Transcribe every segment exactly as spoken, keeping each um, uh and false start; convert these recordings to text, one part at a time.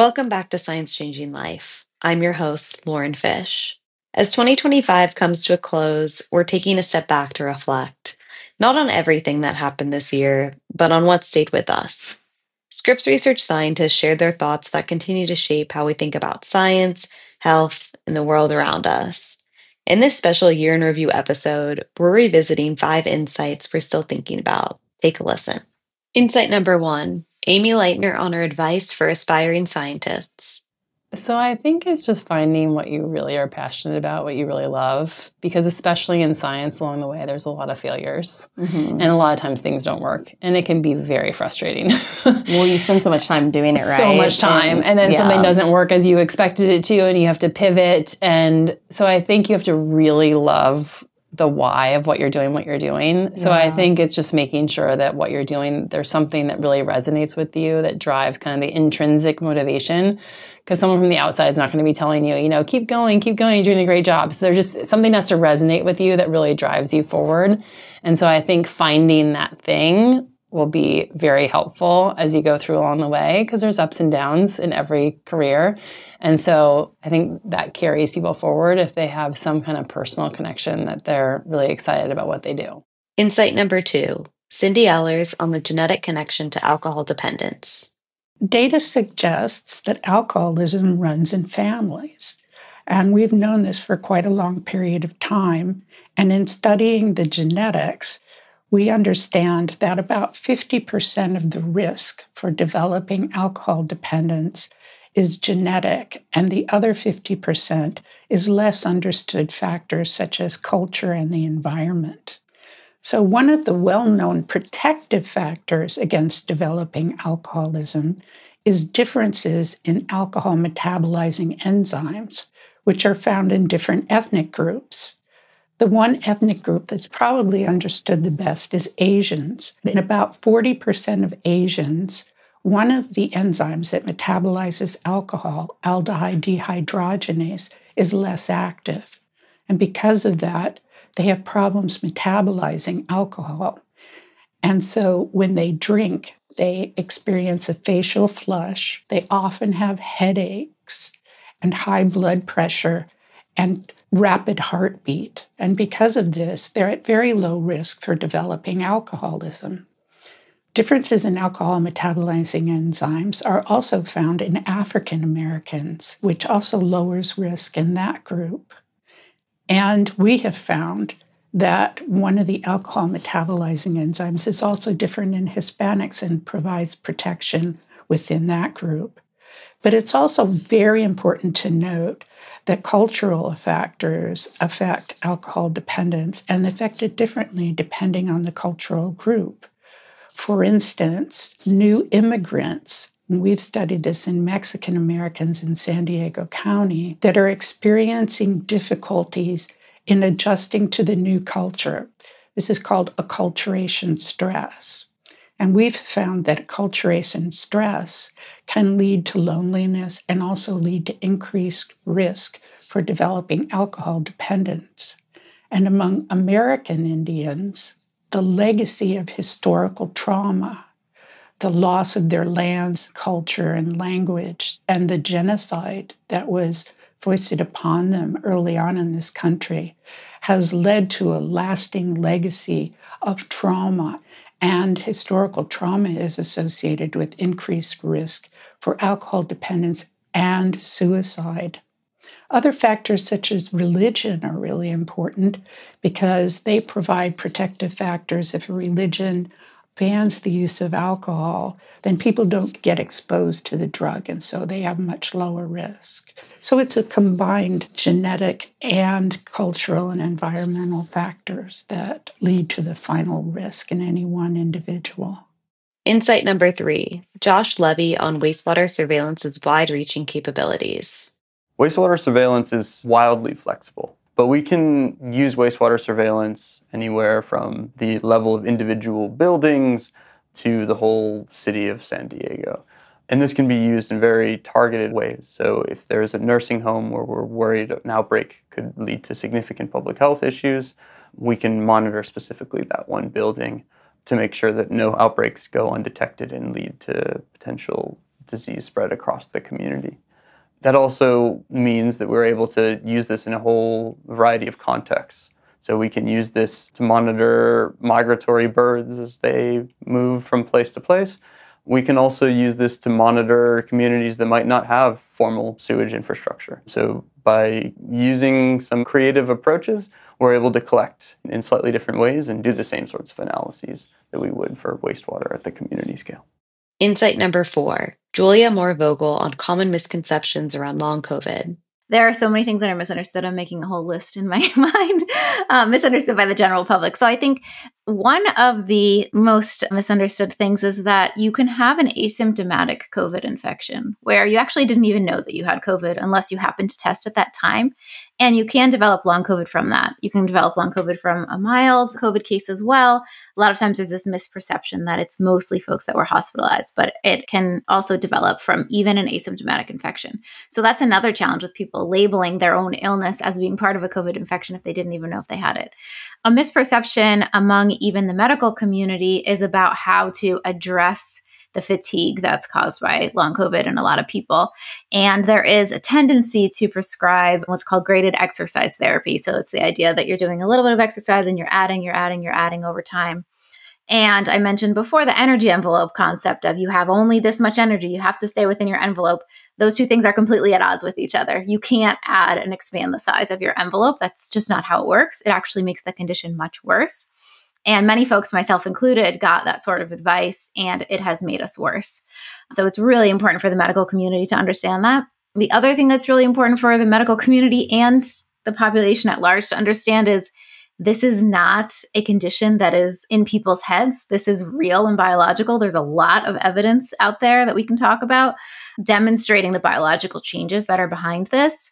Welcome back to Science Changing Life. I'm your host, Lauren Fish. As twenty twenty-five comes to a close, we're taking a step back to reflect, not on everything that happened this year, but on what stayed with us. Scripps Research scientists shared their thoughts that continue to shape how we think about science, health, and the world around us. In this special Year in Review episode, we're revisiting five insights we're still thinking about. Take a listen. Insight number one, Amy Leitner on her advice for aspiring scientists. So I think it's just finding what you really are passionate about, what you really love, because especially in science along the way, there's a lot of failures. Mm-hmm. And a lot of times things don't work, and it can be very frustrating. Well, you spend so much time doing it, right? So much time. And, and then yeah. something doesn't work as you expected it to, and you have to pivot. And so I think you have to really love the why of what you're doing, what you're doing. So yeah. I think it's just making sure that what you're doing, there's something that really resonates with you that drives kind of the intrinsic motivation, because someone from the outside is not going to be telling you, you know, keep going, keep going, you're doing a great job. So there's just something has to resonate with you that really drives you forward. And so I think finding that thing will be very helpful as you go through along the way, because there's ups and downs in every career. And so I think that carries people forward if they have some kind of personal connection that they're really excited about what they do. Insight number two, Cindy Ehlers on the genetic connection to alcohol dependence. Data suggests that alcoholism runs in families. And we've known this for quite a long period of time. And in studying the genetics, we understand that about fifty percent of the risk for developing alcohol dependence is genetic, and the other fifty percent is less understood factors such as culture and the environment. So one of the well-known protective factors against developing alcoholism is differences in alcohol metabolizing enzymes, which are found in different ethnic groups. The one ethnic group that's probably understood the best is Asians. In about forty percent of Asians, one of the enzymes that metabolizes alcohol, aldehyde dehydrogenase, is less active. And because of that, they have problems metabolizing alcohol. And so when they drink, they experience a facial flush. They often have headaches and high blood pressure and rapid heartbeat. And because of this, they're at very low risk for developing alcoholism. Differences in alcohol metabolizing enzymes are also found in African Americans, which also lowers risk in that group. And we have found that one of the alcohol metabolizing enzymes is also different in Hispanics and provides protection within that group. But it's also very important to note that cultural factors affect alcohol dependence and affect it differently depending on the cultural group. For instance, new immigrants, and we've studied this in Mexican Americans in San Diego County, that are experiencing difficulties in adjusting to the new culture. This is called acculturation stress. And we've found that acculturation stress can lead to loneliness and also lead to increased risk for developing alcohol dependence. And among American Indians, the legacy of historical trauma, the loss of their lands, culture, and language, and the genocide that was foisted upon them early on in this country has led to a lasting legacy of trauma. And historical trauma is associated with increased risk for alcohol dependence and suicide. Other factors such as religion are really important because they provide protective factors. If a religion bans the use of alcohol, then people don't get exposed to the drug, and so they have much lower risk. So it's a combined genetic and cultural and environmental factors that lead to the final risk in any one individual. Insight number three, Josh Levy on wastewater surveillance's wide-reaching capabilities. Wastewater surveillance is wildly flexible. But we can use wastewater surveillance anywhere from the level of individual buildings to the whole city of San Diego. And this can be used in very targeted ways. So if there is a nursing home where we're worried an outbreak could lead to significant public health issues, we can monitor specifically that one building to make sure that no outbreaks go undetected and lead to potential disease spread across the community. That also means that we're able to use this in a whole variety of contexts. So we can use this to monitor migratory birds as they move from place to place. We can also use this to monitor communities that might not have formal sewage infrastructure. So by using some creative approaches, we're able to collect in slightly different ways and do the same sorts of analyses that we would for wastewater at the community scale. Insight number four, Julia Moore Vogel on common misconceptions around long COVID. There are so many things that are misunderstood. I'm making a whole list in my mind, uh, misunderstood by the general public. So I think one of the most misunderstood things is that you can have an asymptomatic COVID infection where you actually didn't even know that you had COVID unless you happened to test at that time. And you can develop long COVID from that. You can develop long COVID from a mild COVID case as well. A lot of times there's this misperception that it's mostly folks that were hospitalized, but it can also develop from even an asymptomatic infection. So that's another challenge with people labeling their own illness as being part of a COVID infection if they didn't even know if they had it. A misperception among even the medical community is about how to address the fatigue that's caused by long COVID in a lot of people. And there is a tendency to prescribe what's called graded exercise therapy. So it's the idea that you're doing a little bit of exercise and you're adding, you're adding, you're adding over time. And I mentioned before the energy envelope concept of you have only this much energy, you have to stay within your envelope. Those two things are completely at odds with each other. You can't add and expand the size of your envelope. That's just not how it works. It actually makes the condition much worse. And many folks, myself included, got that sort of advice, and it has made us worse. So it's really important for the medical community to understand that. The other thing that's really important for the medical community and the population at large to understand is this is not a condition that is in people's heads. This is real and biological. There's a lot of evidence out there that we can talk about demonstrating the biological changes that are behind this.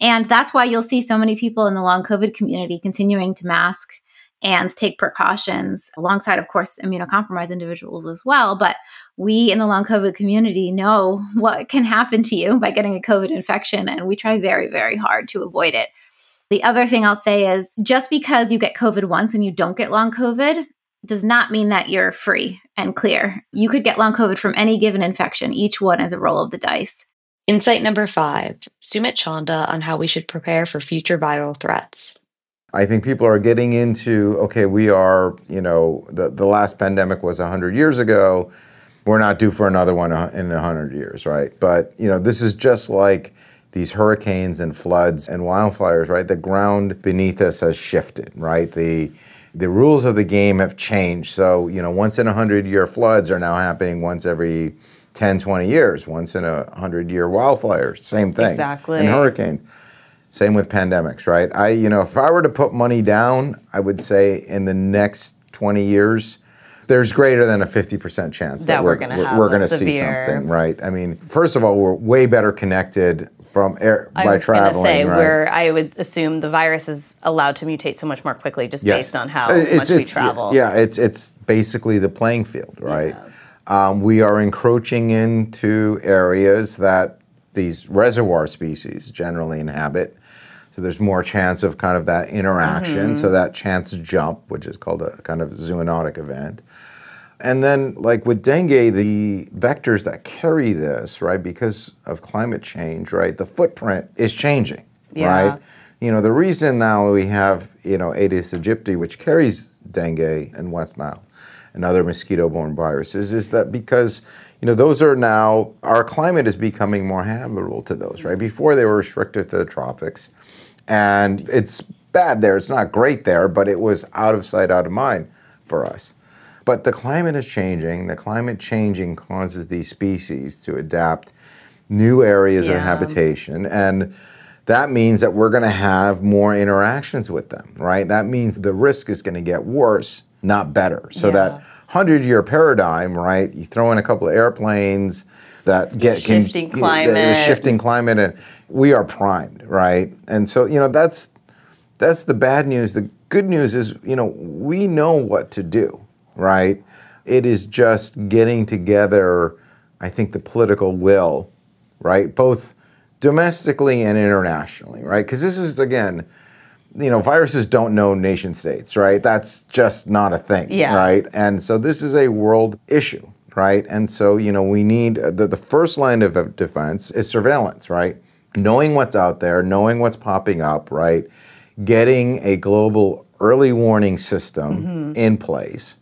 And that's why you'll see so many people in the long COVID community continuing to mask and take precautions alongside, of course, immunocompromised individuals as well. But we in the long COVID community know what can happen to you by getting a COVID infection, and we try very, very hard to avoid it. The other thing I'll say is just because you get COVID once and you don't get long COVID does not mean that you're free and clear. You could get long COVID from any given infection. Each one is a roll of the dice. Insight number five, Sumit Chanda on how we should prepare for future viral threats. I think people are getting into, okay, we are, you know, the, the last pandemic was one hundred years ago. We're not due for another one in one hundred years, right? But, you know, this is just like these hurricanes and floods and wildfires, right? The ground beneath us has shifted, right? The the rules of the game have changed. So, you know, once in one hundred year floods are now happening once every ten, twenty years. Once in a one hundred year wildfire, same thing. Exactly. And hurricanes. Same with pandemics, right? I, you know, if I were to put money down, I would say in the next twenty years, there's greater than a fifty percent chance that, that we're, we're, we're going to see something, right? I mean, first of all, we're way better connected from air I by was traveling, say, right? Where I would assume the virus is allowed to mutate so much more quickly, just yes. based on how it's, much it's, we travel. Yeah, it's it's basically the playing field, right? Yeah. Um, we are encroaching into areas that these reservoir species generally inhabit. So there's more chance of kind of that interaction, mm-hmm. so that chance jump, which is called a kind of zoonotic event. And then like with dengue, the vectors that carry this, right, because of climate change, right, the footprint is changing, yeah. right? You know, the reason now we have, you know, Aedes aegypti, which carries dengue in West Nile and other mosquito-borne viruses, is that because, you know, those are now, our climate is becoming more habitable to those, right? Before they were restricted to the tropics, and it's bad there, it's not great there, but it was out of sight, out of mind for us. But the climate is changing, the climate changing causes these species to adapt new areas yeah. of habitation, and that means that we're gonna have more interactions with them, right? That means the risk is gonna get worse, not better. So yeah. that one hundred year paradigm, right, you throw in a couple of airplanes that get- Shifting can, climate. The, the shifting climate, and we are primed, right? And so, you know, that's, that's the bad news. The good news is, you know, we know what to do, right? It is just getting together, I think, the political will, right? Both domestically and internationally, right? Because this is, again, you know, viruses don't know nation states, right? That's just not a thing, yeah. right? And so this is a world issue, right? And so, you know, we need, the, the first line of defense is surveillance, right? Knowing what's out there, knowing what's popping up, right? Getting a global early warning system mm-hmm. in place,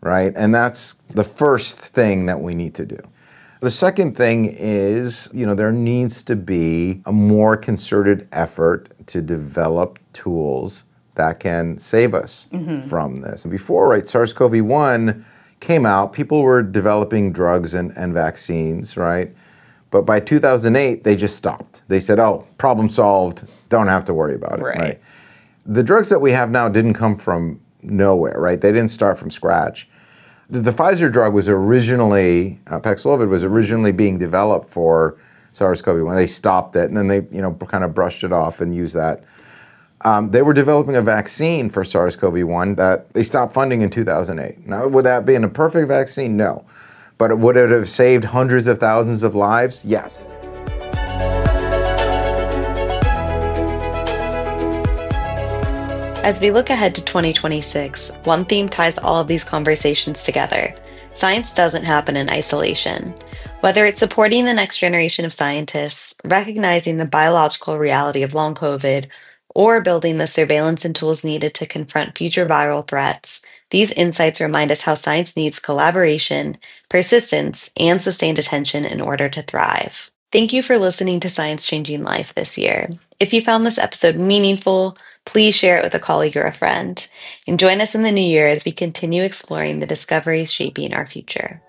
right? And that's the first thing that we need to do. The second thing is, you know, there needs to be a more concerted effort to develop tools that can save us mm-hmm. from this. Before, right, SARS CoV one came out, people were developing drugs and, and vaccines, right? But by two thousand eight, they just stopped. They said, oh, problem solved, don't have to worry about it, right? right? The drugs that we have now didn't come from nowhere, right? They didn't start from scratch. The, the Pfizer drug was originally, uh, Paxlovid was originally being developed for SARS CoV one. They stopped it and then they, you know, kind of brushed it off and used that. Um, they were developing a vaccine for SARS CoV one that they stopped funding in two thousand eight. Now, would that be in a perfect vaccine? No. But would it have saved hundreds of thousands of lives? Yes. As we look ahead to twenty twenty-six, one theme ties all of these conversations together. Science doesn't happen in isolation. Whether it's supporting the next generation of scientists, recognizing the biological reality of long COVID, or building the surveillance and tools needed to confront future viral threats, these insights remind us how science needs collaboration, persistence, and sustained attention in order to thrive. Thank you for listening to Science Changing Life this year. If you found this episode meaningful, please share it with a colleague or a friend. And join us in the new year as we continue exploring the discoveries shaping our future.